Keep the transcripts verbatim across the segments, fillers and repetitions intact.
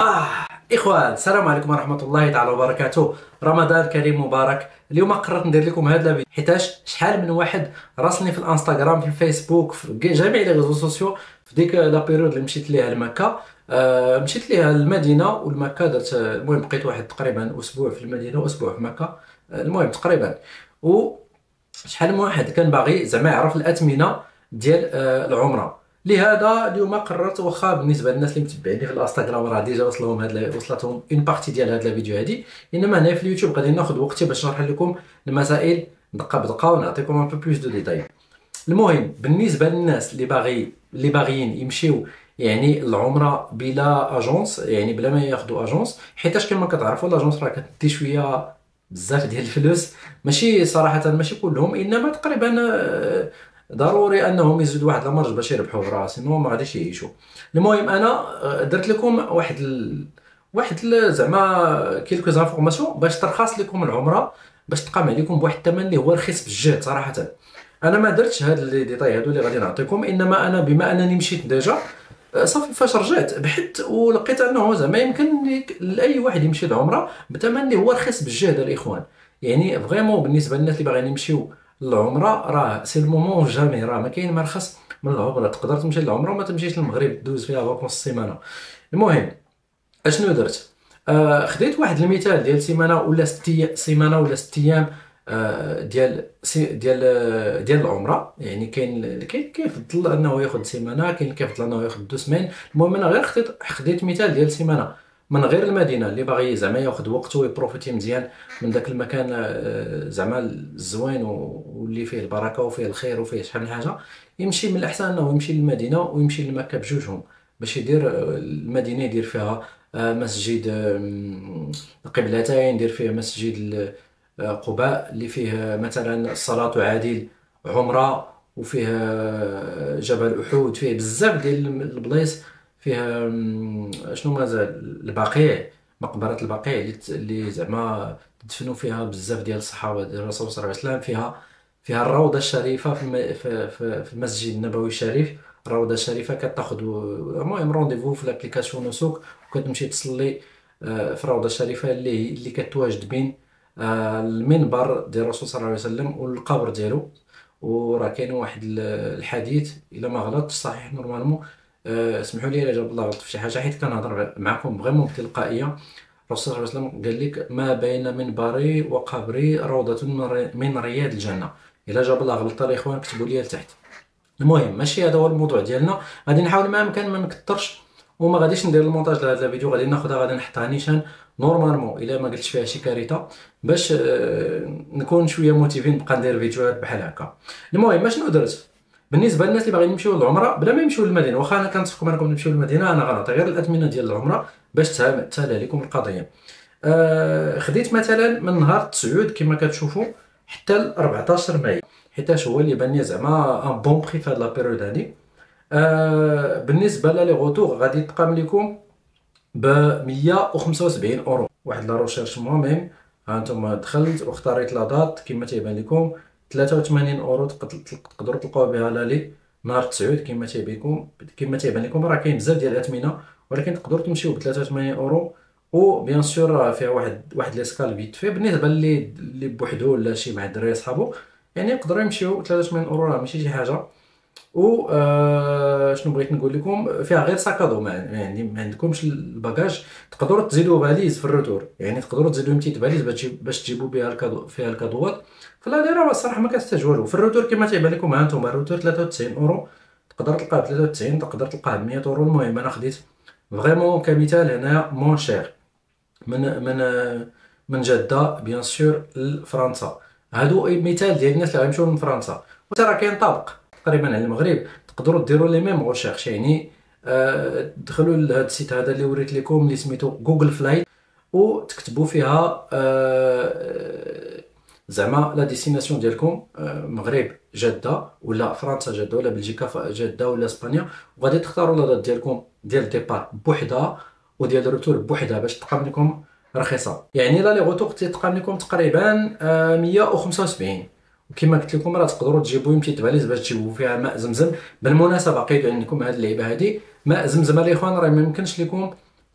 آه إخوان، السلام عليكم ورحمة الله تعالى وبركاته. رمضان كريم مبارك. اليوم قررت ندير لكم هذا الفيديو حيتاش شحال من واحد راسلني في الانستغرام، في الفيسبوك، في جميع لي ريزو سوسيو. في ديك لابيريود اللي مشيت ليها لمكة، آه مشيت ليها المدينة والمكة، درت المهم بقيت واحد تقريبا أسبوع في المدينة وأسبوع في مكة، المهم تقريبا. و شحال من واحد كان باغي زعما يعرف الأثمنة ديال آه العمرة. لهذا اليوم قررت، واخا بالنسبه للناس اللي متبعيني في الانستغرام راه ديجا وصلهم هاد وصلتهم اون بارتي ديال هاد الفيديو هادي، انما هنا في اليوتيوب غادي ناخذ وقتي باش نشرح لكم المسائل دقه بدقه ونعطيكم ان بو بلوس دو ديتاي. المهم بالنسبه للناس اللي باغي اللي باغيين يمشيو يعني العمره بلا اجونس، يعني بلا ما ياخذوا اجونس، حيتاش كما كتعرفوا الاجونس راه كتدي شويه بزاف ديال الفلوس، ماشي صراحه ماشي كلهم، انما تقريبا ضروري انهم يزيدوا واحد المارج باش يربحوا براسي، نو ما غاديش يعيشوا. المهم انا درت لكم واحد ال... واحد ال... زعما كيلكو زانفورماسيون باش ترخص لكم العمره، باش تقام عليكم بواحد الثمن اللي هو رخيص بالجهد صراحه. انا ما درتش هاد لي ديتاي هادو اللي غادي نعطيكم، انما انا بما انني مشيت ديجا صافي، فاش رجعت بحثت ولقيت انه زعما يمكن لاي واحد يمشي للعمره بثمن اللي هو رخيص بالجهد الاخوان. يعني فريمون بالنسبه للناس اللي باغيين يمشيو العمره راه سي المومون جامي، راه ما كاين ما رخص من العمره. تقدر تمشي للعمره وما تمشيش للمغرب، دوز فيها فاكونس السيمانه. المهم اشنو درت، آه خديت واحد المثال ديال سيمانه ولا ست سيمانه ولا ست ايام آه ديال سي ديال ديال العمره. يعني كاين كاين كيفضل انه ياخذ سيمانه، كاين كيفضل انه ياخذ دو سمان. المهم انا غير خديت خديت مثال ديال سيمانه من غير المدينه، اللي باغي زعما ياخذ وقته ويبروفيتي مزيان من داك المكان زعما الزوين واللي فيه البركه وفيه الخير وفيه شحال من حاجه، يمشي من الاحسن انه يمشي للمدينه ويمشي لمكه بجوجهم، باش يدير المدينه يدير فيها مسجد القبلتين، يدير فيه مسجد قباء اللي فيه مثلا الصلاه عادل عمره، وفيه جبل احود، فيه بزاف ديال البلايص، فيها شنو مازال البقيع، مقبره البقيع اللي زعما دفنوا فيها بزاف ديال الصحابه ديال الرسول صلى الله عليه وسلم، فيها فيها الروضه الشريفه في في المسجد النبوي الشريف. الروضه الشريفه كتاخذ المهم رونديفو في لابليكاسيون نسوك، وكتمشي تصلي في الروضه الشريفه اللي اللي كتواجد بين المنبر ديال الرسول صلى الله عليه وسلم والقبر ديالو. وراه كاين واحد الحديث الا ما غلطتش صحيح نورمالمون، اسمحوا لي الا جاب الله غلط في شي حاجه، حيت كنهضر معكم فريمون بتلقائيه. الرسول صلى الله عليه وسلم قال لك ما بين منبري وقبري روضه من رياض الجنه. الا جاب الله غلط الاخوان كتبوا لي لتحت. المهم ماشي هذا هو الموضوع ديالنا، غادي نحاول ما امكن ما نكثرش، وما غاديش ندير المونتاج لهذا الفيديو، غادي ناخذها غادي نحطها نيشان نورمالمون الا ما قلتش فيها شي كارثه، باش نكون شويه موتيفين نبقى ندير فيديوهات بحال هكا. المهم اشنو درت بالنسبه للناس اللي باغيين يمشيو للعمره بلا ما يمشيو للمدينه، واخا انا كنصحكم انكم تمشيو للمدينه، انا غنعطي غير الاثمنه ديال العمره باش تسهل لكم القضيه. آه خديت مثلا من نهار تسعود كما كتشوفوا حتى ل أربعطاش ماي، حيتاش هو اللي بان لي زعما ان بون بري في هاد لا بيريود هادي. آه بالنسبه للي غوتور غادي تقام لكم ب مية وخمسة وسبعين اورو. واحد لا ريشيرش مهمين، ها انتم دخلت واختاريت لا دات كما تيبان لكم ثلاثة وثمانين اورو، تقدروا تلقاو بها لالي نهار تسعود كما تيبان لكم كما تيبان لكم راه كاين بزاف ديال الاثمنه، ولكن تقدروا تمشيو ب ثلاثة وثمانين اورو. و بيان سور راه فيها واحد واحد ليسكال فيت في بالنسبه للي اللي بوحدو ولا شي مع الدراري صحابو، يعني يقدروا يمشيو ثلاثة وثمانين اورو، راه ماشي شي حاجه. و آه شنو بغيت نقول لكم، فيها غير ساكادو، يعني ما عندكمش الباكاج، تقدروا تزيدوا باليز في الروتور، يعني تقدروا تزيدوا ميتين باليز باش تجيبوا بها الكادو فيها الكادوات. في لا دايره الصراحه ما كتحتاج والو. في الروتور كما تيبان لكم ها انتم الروتور ثلاثة وتسعين اورو، تقدر تلقاه ب ثلاثة وتسعين، تقدر تلقاه ب مية اورو. المهم انا خديت فريمون كمثال هنا مون شير من من من جده بيان سور لفرنسا. هادو مثال ديال الناس اللي غيمشيو لفرنسا، وتا راه كاين طابق تقريبا على المغرب، تقدروا ديروا لي ميم غوشيرش. يعني آه دخلوا لهذا السيت هذا اللي وريت لكم اللي سميتو جوجل فلايت، وتكتبوا فيها آه زعما لا ديستيناسيون ديالكم، آه مغرب جده ولا فرنسا جده ولا بلجيكا جده ولا اسبانيا، وغادي تختاروا لا دات ديالكم ديال الديبار بوحدها وديال الروتور بوحدها باش تقام لكم رخيصه. يعني لا لي غوتور تقام لكم تقريبا آه مية وخمسة وسبعين. وكما قلت لكم راه تقدروا تجيبوا يمشي تباليز باش تجيبوا فيها ماء زمزم. بالمناسبه قيدوا عندكم هذه اللعبه هذه ماء زمزم الاخوان، راه ما يمكنش لكم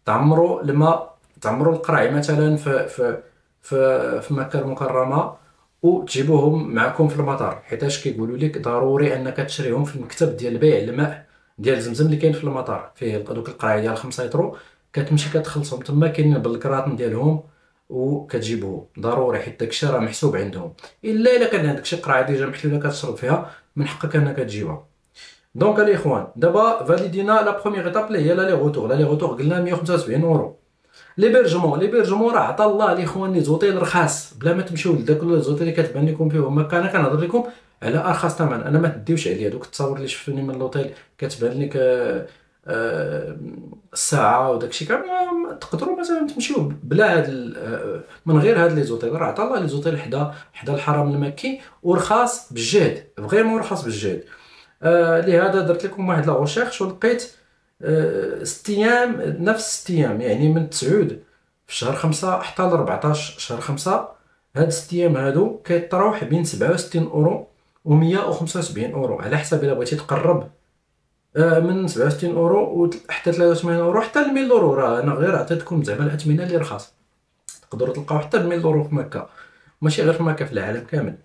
تعمروا لما تعمروا القراعي مثلا في في في, في مكه المكرمه وتجيبوهم معكم في المطار، حيتاش كيقولوا لك ضروري انك تشريهم في المكتب ديال بيع الماء ديال زمزم اللي كاين في المطار، فيه دوك القراعي ديال خمسة يترو، كتمشي كتخلصهم تما، كاينين بالكراطن ديالهم وكتجيبوه ضروري، حيت داكشي راه محسوب عندهم، الا الا كان عندك شي قراعه ديجا محلوله كتشرب فيها من حقك انك تجيبها. دونك الاخوان دابا فاليدينا لا بروميير ايتاب اللي هي لا لي غوتور، لا لي غوتور قلنا مية وخمسة وسبعين اورو. لي بيرجمون لي بيرجمون راه عطا الله الاخوان لي زوطيل رخاص، بلا ما تمشيو لداك الزوطيل اللي كتبان لكم فيهم مكه. انا كنهضر لكم على ارخص ثمن، انا ما تديوش عليا دوك التصاور اللي شفتوني من لوطيل كتبان لك الساعه وداكشي، تقدروا مثلا تمشيو بلا هاد من غير هاد لي زوطيل، راه عطا الله لي زوطيل حدا حدا الحرم المكي ورخاص بالجهد، فريمون رخاص بالجهد. آه لهذا درت لكم واحد لا ريشيرش ولقيت آه ست ايام، نفس ست ايام يعني من تسعود في شهر خمسة حتى ل ربعطاش شهر خمسة، هاد ست ايام هادو كيطراوح بين سبعة وستين اورو و مية وخمسة وسبعين اورو، على حسب الا بغيتي تقرب آه من سبعة وستين اورو حتى ثلاثة وثمانين اورو حتى ل مية اورو. راه انا غير عطيتكم زعما الاثمنه اللي رخاص، تقدروا تلقاو حتى ب مية اورو في مكه، ماشي غير في مكه في العالم كامل.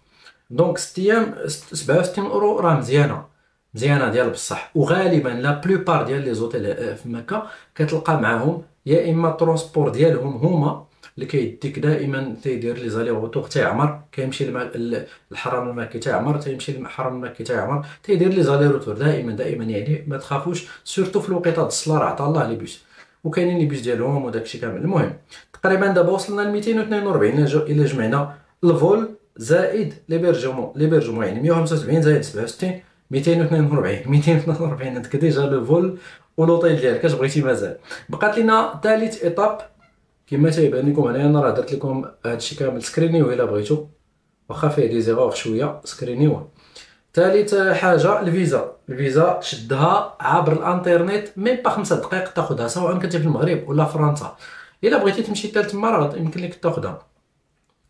دونك ست ايام سبعة وستين اورو راه مزيانه مزيانه ديال بصح، وغالبا لا بلوبار ديال لي زوتيل في مكه كتلقى معاهم يا اما الترونسبور ديالهم هما اللي كيديك دائما، تيدير لي زالي غوتور تاعمر، كيمشي للحرم المكي تاعمر، تيمشي للحرم المكي تاعمر، تيدير لي زالي روتور دائما دائما، يعني ما تخافوش سورتو في الوقيته د الصلاه، راه عطا الله لي بيس وكاينين لي بيس ديالهم وداكشي كامل. المهم تقريبا دابا وصلنا ل ميتين واثنين وأربعين الا جمعنا الفول زائد لي بيرجمون لي بيرجمون يعني مية وخمسة وسبعين زائد سبعة وستين ميتين واثنين وأربعين ميتين واثنين وأربعين هادك ديجا لو فول ولوطيل ديالك اش بغيتي مازال. بقات لينا ثالث ايطاب كما تيبان لكم هنايا، انا راه درت لكم هادشي كامل سكرينيوه الا بغيتو، واخا فيه دي زيغور شويه سكرينيوه. ثالث حاجه الفيزا، الفيزا تشدها عبر الانترنيت ميم با خمسة دقائق تاخذها، سواء كنتي في المغرب ولا فرنسا، الا بغيتي تمشي حتى تما راه يمكن لك تاخذها.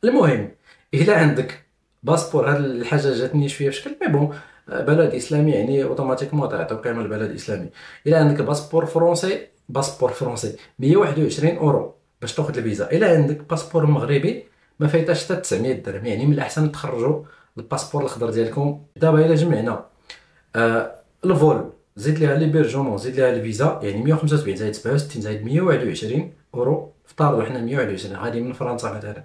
المهم الا عندك باسبور، هاد الحاجه جاتني شويه فشكل مي بون بلد اسلامي يعني اوتوماتيكمون تعطيو قيمه البلد الاسلامي. الا عندك باسبور فرونسي، باسبور فرونسي مية وواحد وعشرين اورو باش تاخذ الفيزا. الا عندك باسبور مغربي ما فايتاش حتى تسعمية درهم، يعني من الاحسن تخرجوا الباسبور الخضر ديالكم. دابا الا جمعنا آه الفول زيد ليها ليبيرجمون زيد ليها الفيزا، يعني مية وخمسة وسبعين زائد سبعة وستين زائد مية وواحد وعشرين اورو، افترضوا حنا مية وواحد وعشرين غادي من فرنسا مثلا،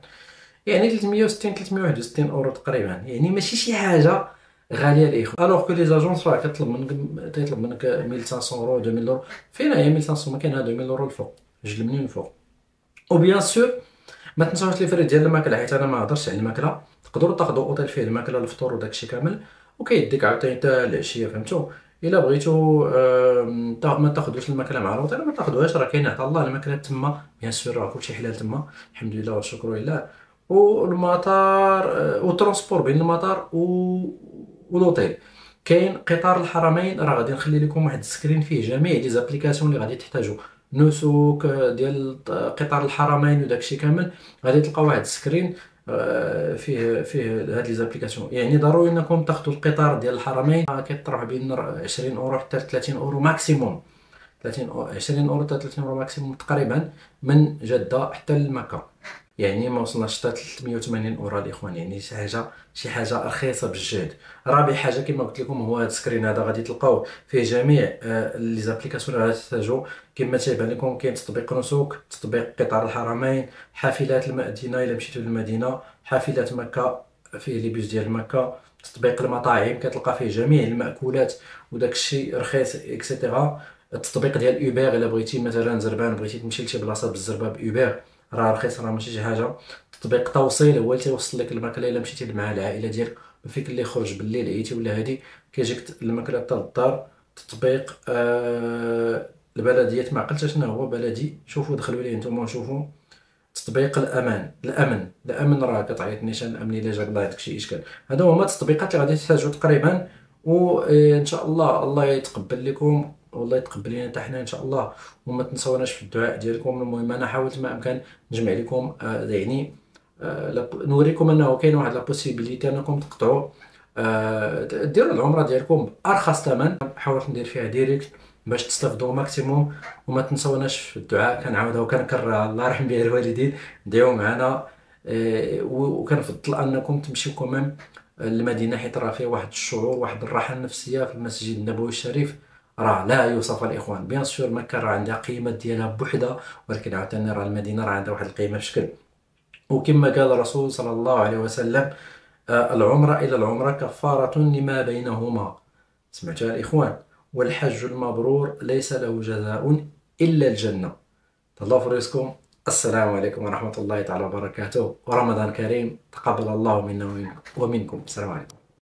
يعني ثلاثمية وستين ثلاثمية وواحد وستين اورو تقريبا، يعني ماشي شي حاجه غاليه الاخوان. الوغ كو لي زاجونس راه كطلب منك تيطلب منك مية وخمسمية اورو ألفين اورو، فين هي مية وخمسمية ما كاينها ألفين اورو الفوق، جوج المليون الفوق. و بيان سور ما تنساوش لي فري ديال الماكله، حيت انا ما هضرتش على الماكله، تقدروا تاخذوا اوتيل فيه الماكله الفطور وداكشي كامل، وكيديك عاوتاني حتى العشيه فهمتوا. الا بغيتو ما تاخذوش الماكله مع الروطيل ما تاخذوهاش، راه كاين عطا الله الماكله تما، بيان سور راه كلشي حلال تما الحمد لله والشكر لله. والمطار والترونسبور بين المطار و ولوطيل كاين قطار الحرمين، راه غادي نخلي لكم واحد السكرين فيه جميع لي زابليكاسيون اللي غادي تحتاجوا، نسوك ديال قطار الحرمين وداكشي كامل، غادي تلقاو واحد السكرين فيه فيه هاد لي زابليكاسيون، يعني ضروري انكم تاخذوا القطار ديال الحرمين، كيطرح بين عشرين اورو حتى ثلاثين اورو ماكسيموم، ثلاثين عشرين اورو حتى ثلاثين اورو ماكسيموم تقريبا من جده حتى لمكه، يعني ما وصلناش حتى ثلاثمية وثمانين اورو الاخوان، يعني شي حاجه شي حاجه رخيصه بالجهد. رابع حاجه كما قلت لكم هو هذا السكرين، هذا غادي تلقاوه فيه جميع آه لي زابليكاسيون اللي غتحتاجو، كما تيبان لكم كاين تطبيق نسوك، تطبيق قطار الحرمين، حافلات المدينه الا مشيتو للمدينه، حافلات مكه فيه لي بوس ديال مكه، تطبيق المطاعم كتلقى فيه جميع المأكولات وداك الشيء رخيص اكسيتيرا، التطبيق ديال اوبر الا بغيتي مثلا زربان بغيتي تمشي لشي بلاصه بالزربه باوبر راه رخيص، راه ماشي شي حاجه. تطبيق توصيل هو اللي تيوصل لك الماكله الا مشيتي مع العائله ديالك، فيك اللي خرج بالليل عيتي ولا هادي كيجيك الماكله حتى للدار. تطبيق آه البلديات ما عقلتش شنو هو بلدي، شوفوا دخلوا ليه نتوما وشوفوا. تطبيق الامان الامن الامن راه كتعيط نيشان الامني الا جاك ضايع داكشي اشكال. هادو هما التطبيقات اللي غادي تحتاجوا تقريبا، وان شاء الله الله يتقبل لكم والله يتقبل لينا حتى حنا ان شاء الله، وما تنساوناش في الدعاء ديالكم. المهم انا حاولت ما امكن نجمع لكم آه يعني آه نوريكم انه كاين واحد لا بوسيبيليتي انكم تقطعوا آه ديروا العمره ديالكم بارخص ثمن، حاولت ندير فيها ديريكت باش تستافدوا ماكسيموم. وما تنسوناش في الدعاء، كنعاودها وكنكررها، الله يرحم بها الوالدين، دعيو معنا. وكنفضل انكم تمشيو كمان للمدينه، حيت راه فيها واحد الشعور، واحد الراحه النفسيه في المسجد النبوي الشريف راه لا يوصف الاخوان. بيان سور مكه راه عندها قيمه ديالها بوحدها، ولكن عاوتاني راه المدينه راه عندها واحد القيمه في شكل. وكما قال الرسول صلى الله عليه وسلم، العمره الى العمره كفاره لما بينهما. سمعتوها الاخوان؟ والحج المبرور ليس له جزاء الا الجنه. تهلاو في راسكم. السلام عليكم ورحمة الله تعالى وبركاته، ورمضان كريم، تقبل الله منا ومنكم. السلام عليكم.